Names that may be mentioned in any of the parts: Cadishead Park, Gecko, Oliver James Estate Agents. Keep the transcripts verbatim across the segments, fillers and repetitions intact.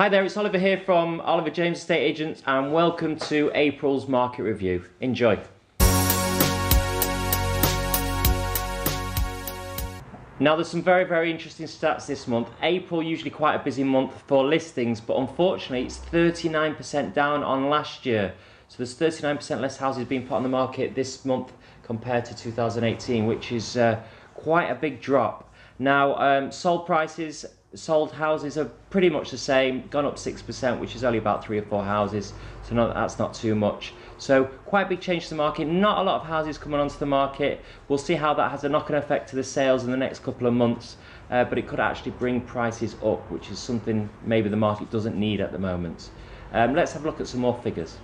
Hi there, it's Oliver here from Oliver James Estate Agents, and welcome to April's market review. Enjoy. Now, there's some very, very interesting stats this month. April, usually quite a busy month for listings, but unfortunately it's thirty-nine percent down on last year. So there's thirty-nine percent less houses being put on the market this month compared to two thousand eighteen, which is uh, quite a big drop. Now, um, sold prices, sold houses are pretty much the same, gone up six percent, which is only about three or four houses, so no, that's not too much. So quite a big change to the market, not a lot of houses coming onto the market. We'll see how that has a knock-on effect to the sales in the next couple of months, uh, but it could actually bring prices up, which is something maybe the market doesn't need at the moment. Um, let's have a look at some more figures.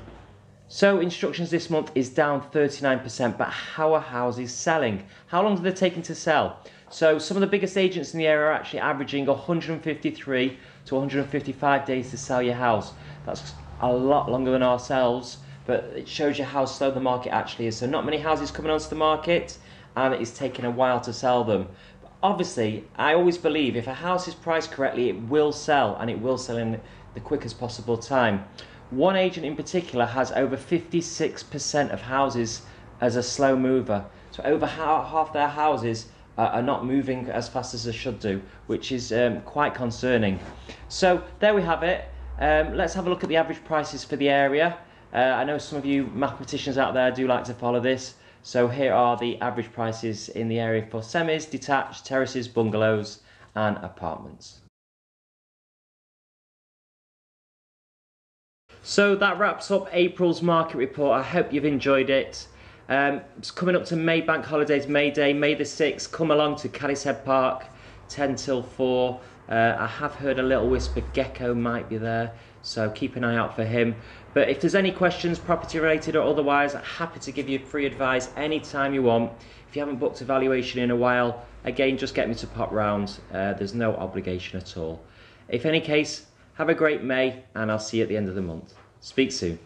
So instructions this month is down thirty-nine percent, but how are houses selling? How long are they taking to sell? So some of the biggest agents in the area are actually averaging one hundred fifty-three to one hundred fifty-five days to sell your house. That's a lot longer than ourselves, but it shows you how slow the market actually is. So not many houses coming onto the market, and it's taking a while to sell them. But obviously, I always believe if a house is priced correctly, it will sell, and it will sell in the quickest possible time. One agent in particular has over fifty-six percent of houses as a slow mover. So over half their houses are not moving as fast as they should do, which is um, quite concerning. So there we have it. Um, let's have a look at the average prices for the area. Uh, I know some of you mathematicians out there do like to follow this. So here are the average prices in the area for semis, detached, terraces, bungalows and apartments. So that wraps up April's market report. I hope you've enjoyed it. Um, it's coming up to May bank holidays, May Day, May the sixth. Come along to Cadishead Park, ten till four. Uh, I have heard a little whisper Gecko might be there, so keep an eye out for him. But if there's any questions, property related or otherwise, happy to give you free advice anytime you want. If you haven't booked a valuation in a while, again, just get me to pop round. Uh, there's no obligation at all. If any case, have a great May, and I'll see you at the end of the month. Speak soon.